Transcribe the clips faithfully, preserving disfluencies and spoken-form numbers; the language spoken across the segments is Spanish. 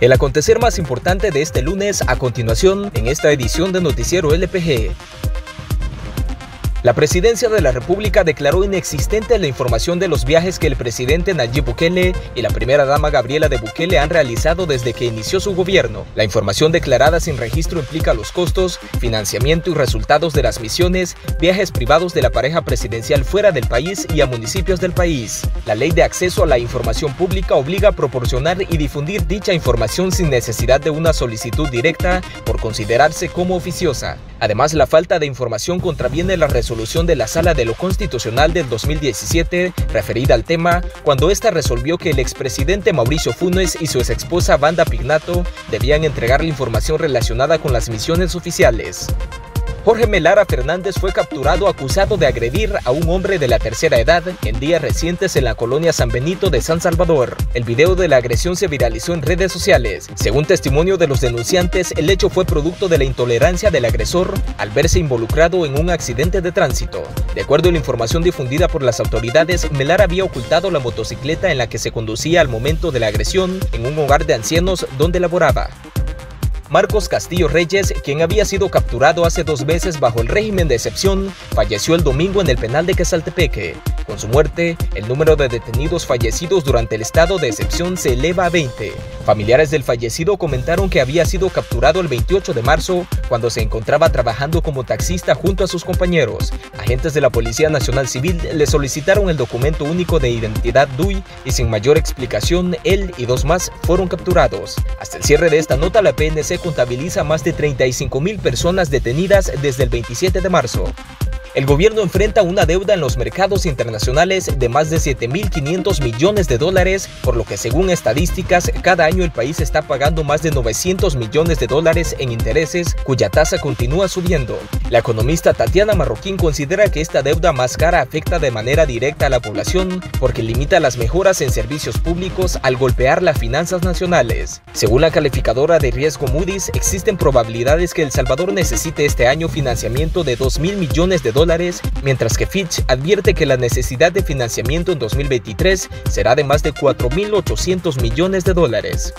el acontecer más importante de este lunes a continuación en esta edición de Noticiero L P G. La Presidencia de la República declaró inexistente la información de los viajes que el presidente Nayib Bukele y la primera dama Gabriela de Bukele han realizado desde que inició su gobierno. La información declarada sin registro implica los costos, financiamiento y resultados de las misiones, viajes privados de la pareja presidencial fuera del país y a municipios del país. La Ley de Acceso a la Información Pública obliga a proporcionar y difundir dicha información sin necesidad de una solicitud directa por considerarse como oficiosa. Además, la falta de información contraviene la resolución de la Sala de lo Constitucional del dos mil diecisiete referida al tema, cuando ésta resolvió que el expresidente Mauricio Funes y su exesposa Vanda Pignato debían entregar la información relacionada con las misiones oficiales. Jorge Melara Fernández fue capturado acusado de agredir a un hombre de la tercera edad en días recientes en la colonia San Benito de San Salvador. El video de la agresión se viralizó en redes sociales. Según testimonio de los denunciantes, el hecho fue producto de la intolerancia del agresor al verse involucrado en un accidente de tránsito. De acuerdo a la información difundida por las autoridades, Melara había ocultado la motocicleta en la que se conducía al momento de la agresión en un hogar de ancianos donde laboraba. Marcos Castillo Reyes, quien había sido capturado hace dos meses bajo el régimen de excepción, falleció el domingo en el penal de Quesaltepeque. Con su muerte, el número de detenidos fallecidos durante el estado de excepción se eleva a veinte. Familiares del fallecido comentaron que había sido capturado el veintiocho de marzo, cuando se encontraba trabajando como taxista junto a sus compañeros. Agentes de la Policía Nacional Civil le solicitaron el documento único de identidad D U I y sin mayor explicación, él y dos más fueron capturados. Hasta el cierre de esta nota, la P N C contabiliza más de treinta y cinco mil personas detenidas desde el veintisiete de marzo. El gobierno enfrenta una deuda en los mercados internacionales de más de siete mil quinientos millones de dólares, por lo que según estadísticas, cada año el país está pagando más de novecientos millones de dólares en intereses, cuya tasa continúa subiendo. La economista Tatiana Marroquín considera que esta deuda más cara afecta de manera directa a la población porque limita las mejoras en servicios públicos al golpear las finanzas nacionales. Según la calificadora de riesgo Moody's, existen probabilidades que El Salvador necesite este año financiamiento de dos mil millones de dólares, mientras que Fitch advierte que la necesidad de financiamiento en dos mil veintitrés será de más de cuatro mil ochocientos millones de dólares.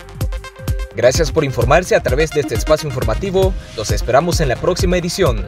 Gracias por informarse a través de este espacio informativo. Los esperamos en la próxima edición.